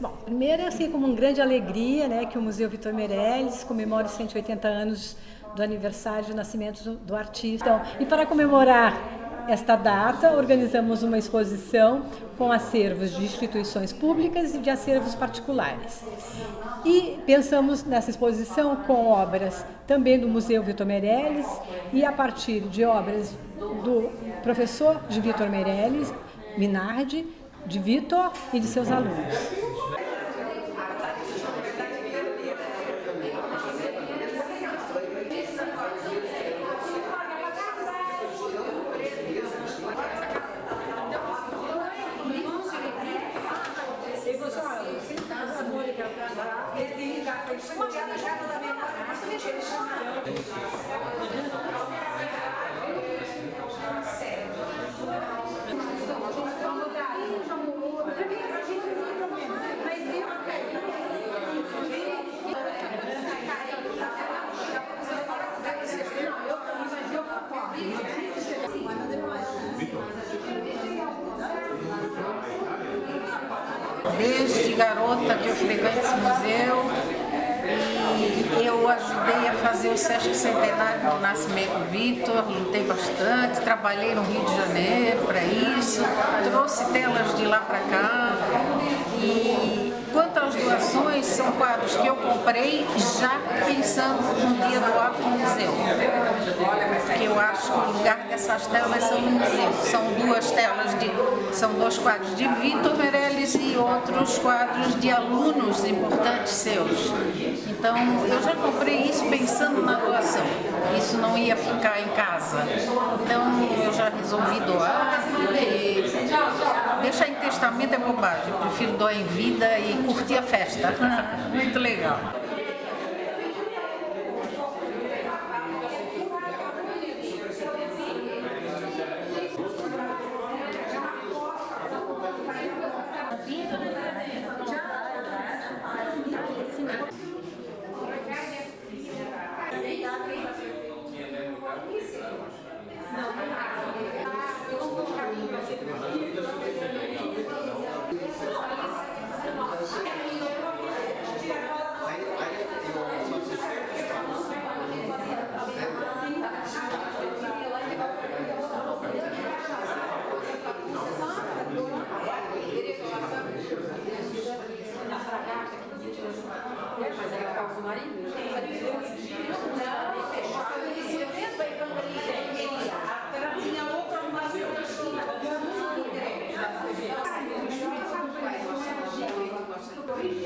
Bom, primeiro é assim como uma grande alegria, né, que o Museu Victor Meirelles comemora os 180 anos do aniversário de nascimento do artista. Então, e para comemorar esta data, organizamos uma exposição com acervos de instituições públicas e de acervos particulares. E pensamos nessa exposição com obras também do Museu Victor Meirelles e a partir de obras do professor de Victor Meirelles, Minardi, de Victor e de seus alunos. Desde garota que eu frequento esse museu e eu ajudei a fazer o Sesc Centenário do Nascimento do Victor, lutei bastante, trabalhei no Rio de Janeiro para isso, trouxe telas de lá para cá. E quanto às doações, são quadros que eu comprei já pensando num dia doar para o museu, porque eu acho que o lugar dessas telas são no museu. São dois quadros de Victor Meirelles e outros quadros de alunos importantes seus. Então, eu já comprei isso pensando na doação. Isso não ia ficar em casa. Então, eu já resolvi doar. E deixar em testamento é bobagem. Eu prefiro doar em vida e curtir a festa. Muito legal.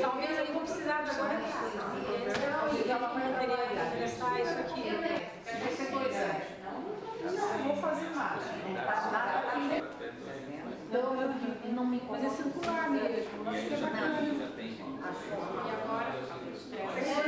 Talvez eu vou precisar de uma isso aqui. Não vou fazer nada. Não me circular mesmo. E agora?